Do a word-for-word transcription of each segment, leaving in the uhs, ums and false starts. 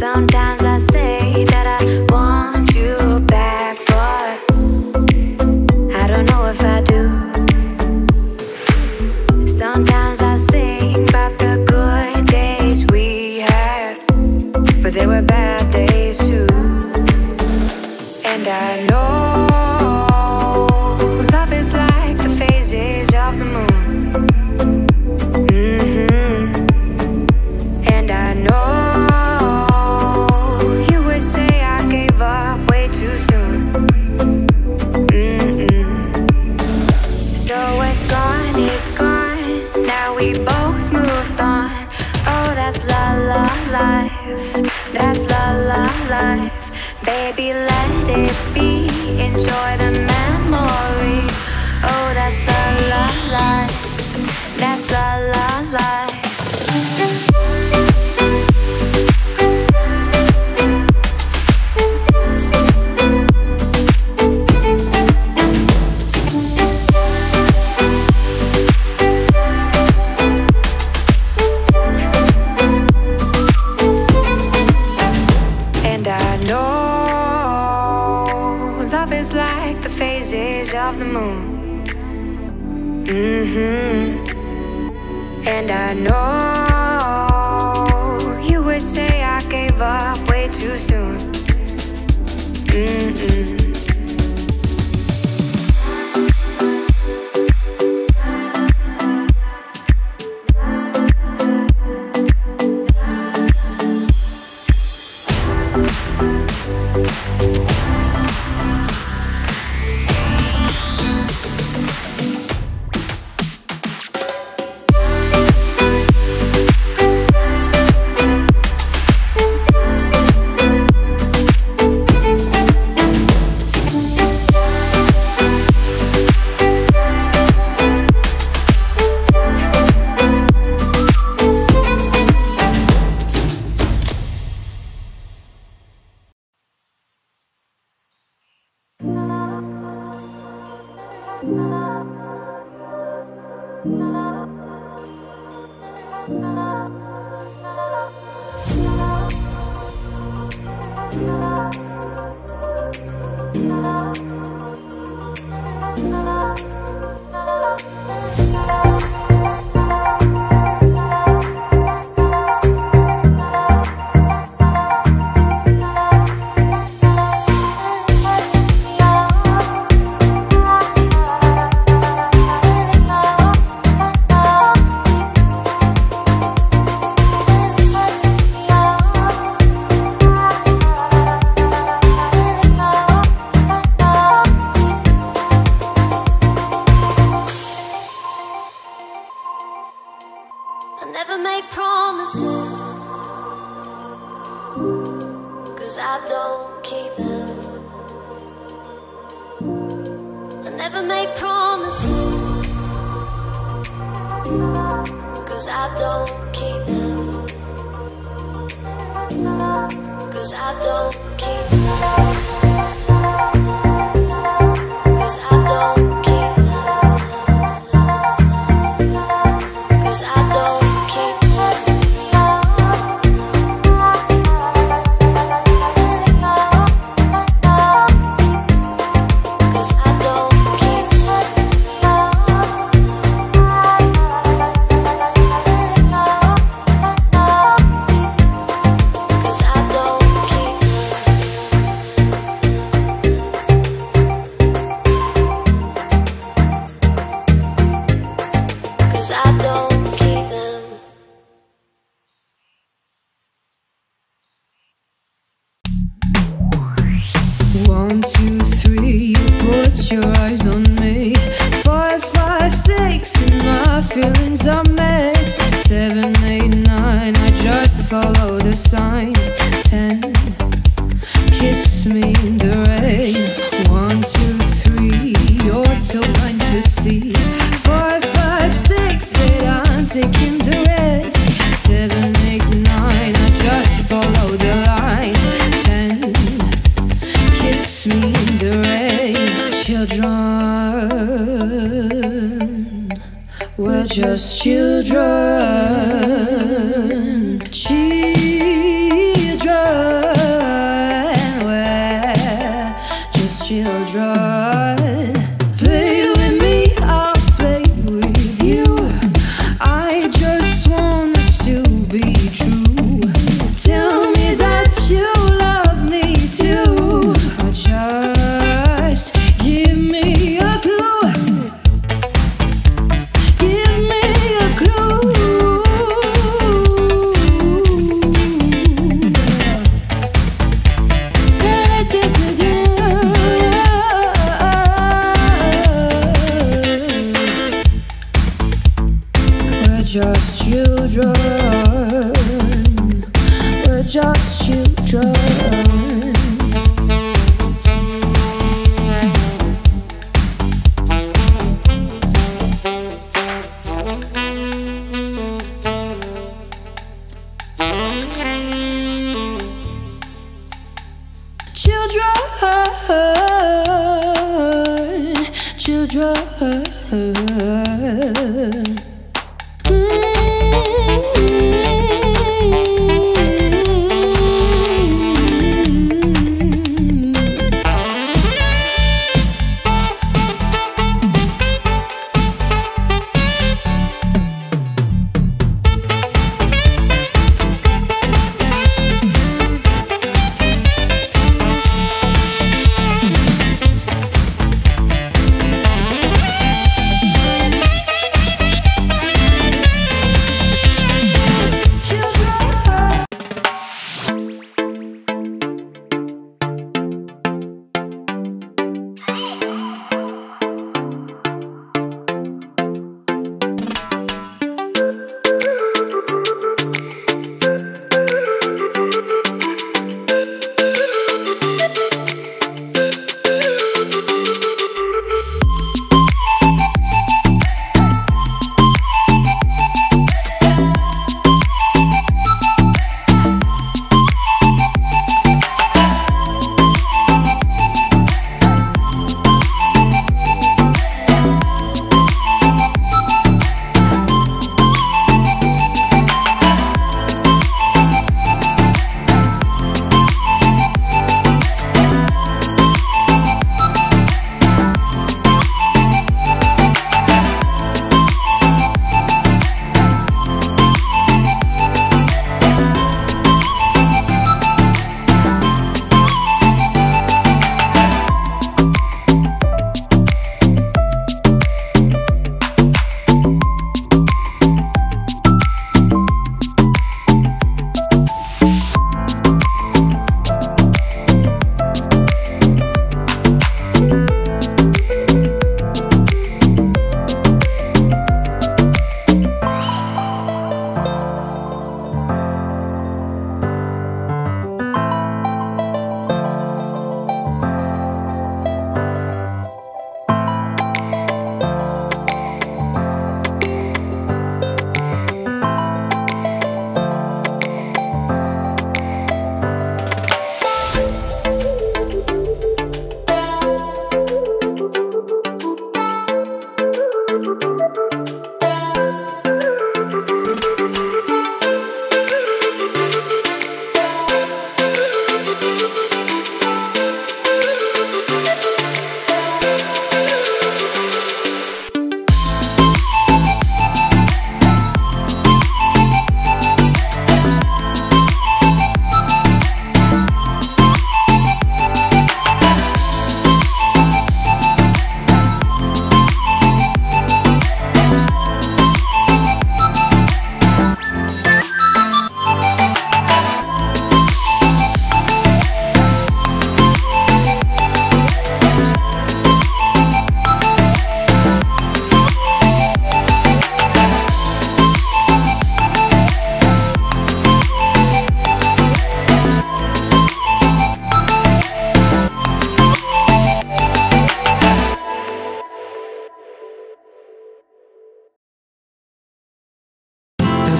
Sometimes I say that I want you back, but I don't know if I do. Sometimes I think about the good days we had, but there were bad days too. And I know love is like the phases of the moon. Life, that's la la life. Baby, let it be. Enjoy the memory. Oh, that's la la life. That's la la life. Of the moon, mm-hmm. And I know you would say I gave up way too soon, mm-mm. Just children, children. Just children, we're just children. Children, children.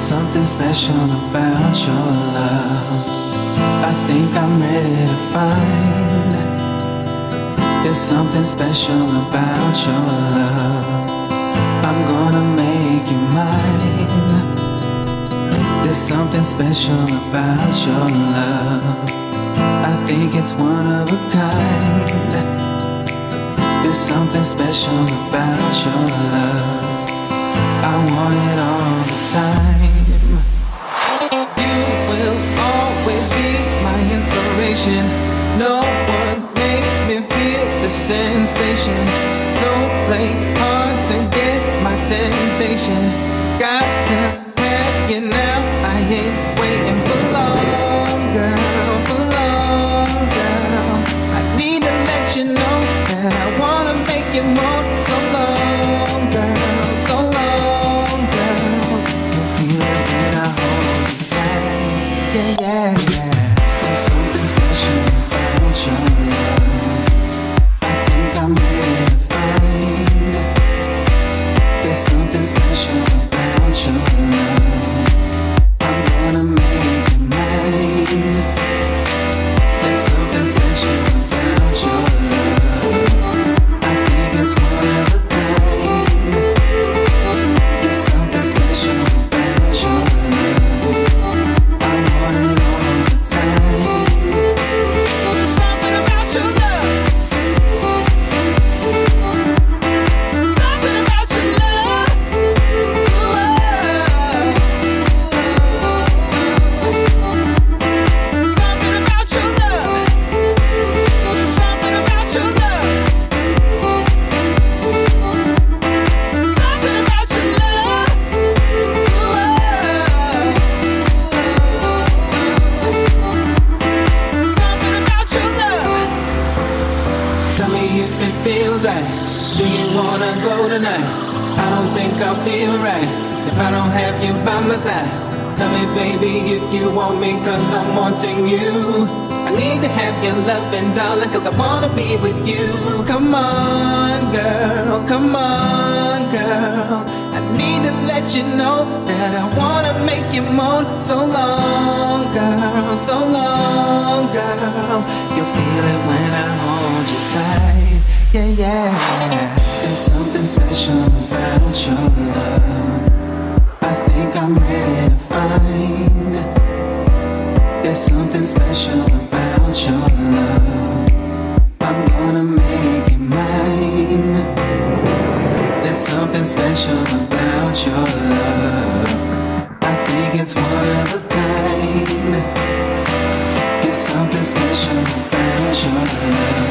Something special about your love. I think I'm ready to find. There's something special about your love. I'm gonna make you mine. There's something special about your love. I think it's one of a kind. There's something special about your love. I want it all the time. always be my inspiration. No one makes me feel the sensation. Don't play hard to get my temptation. Got to have you now, I ain't waiting for long, girl, for long, girl. I need to let you know that I wanna make you more. So long, girl, so long, girl. The feeling that I hold tight, yeah, yeah, yeah. There's something special about your love. I think I'm ready to find. There's something special about your love. I'm gonna make it mine. There's something special about your love. I think it's one of a kind. There's something special about your love. I wanna know all the time. There's something about your love. There's something about your love. There's something about your love. There's something about your love. There's something about your love. There's something about your love. Tell me if it feels right. Do you wanna go tonight? I don't think I'll feel right if I don't have you by my side. Tell me, baby, if you want me, cause I'm wanting you. I need to have your loving, darling, cause I wanna be with you. Come on, girl, come on, girl. I need to let you know that I wanna make you moan. So long, girl, so long, girl. You'll feel it when I hold you tight, yeah, yeah. There's something special about your love. I think I'm ready to find. There's something special about your love. I'm gonna make it mine. There's something special about your love. I think it's one of a kind. There's something special about your love.